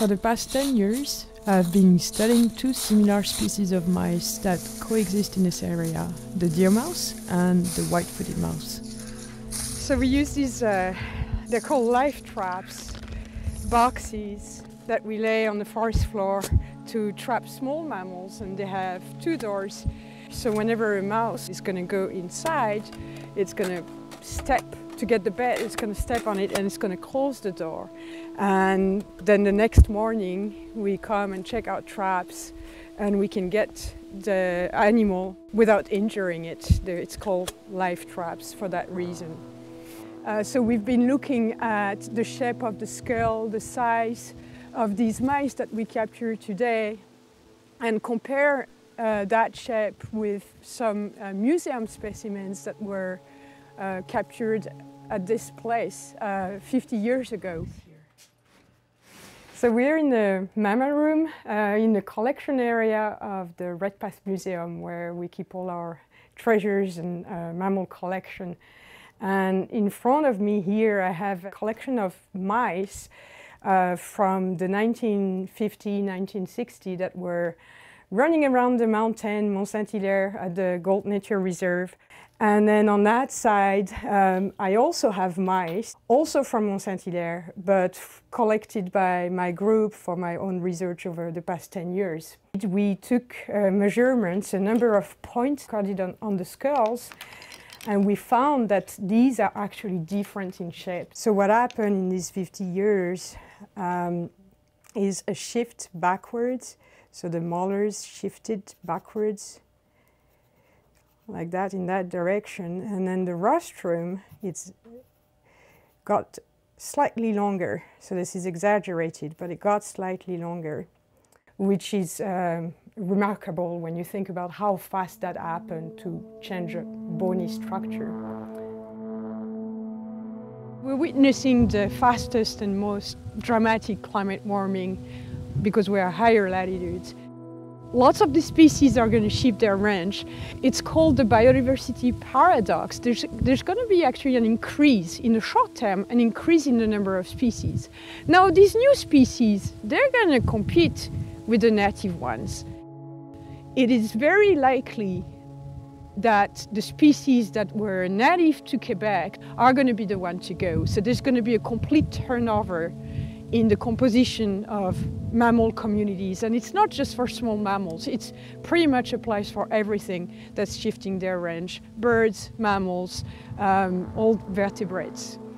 For the past 10 years, I've been studying two similar species of mice that coexist in this area, the deer mouse and the white-footed mouse. So we use these, they're called life traps, boxes that we lay on the forest floor to trap small mammals, and they have two doors. So whenever a mouse is going to go inside, it's going to step to get the bed, it's going to step on it and it's going to close the door. And then the next morning we come and check out traps and we can get the animal without injuring it. It's called life traps for that reason. So we've been looking at the shape of the skull, the size of these mice that we capture today, and compare that shape with some museum specimens that were captured at this place 50 years ago. So we're in the mammal room, in the collection area of the Redpath Museum, where we keep all our treasures and mammal collection. And in front of me here I have a collection of mice from the 1950–1960 that were running around the mountain, Mont Saint-Hilaire, at the Gault Nature Reserve. And then on that side, I also have mice, also from Mont Saint-Hilaire, but collected by my group for my own research over the past 10 years. We took measurements, a number of points recorded on the skulls, and we found that these are actually different in shape. So what happened in these 50 years is a shift backwards. So the molars shifted backwards like that, in that direction, and then the rostrum, it's got slightly longer. So this is exaggerated, but it got slightly longer, which is remarkable when you think about how fast that happened to change a bony structure. We're witnessing the fastest and most dramatic climate warming because we are higher latitudes. Lots of the species are going to shift their range. It's called the biodiversity paradox. There's going to be actually an increase in the short term, an increase in the number of species. Now these new species, they're going to compete with the native ones. It is very likely that the species that were native to Quebec are going to be the ones to go. So there's going to be a complete turnover in the composition of mammal communities. And it's not just for small mammals, it pretty much applies for everything that's shifting their range. Birds, mammals, all vertebrates.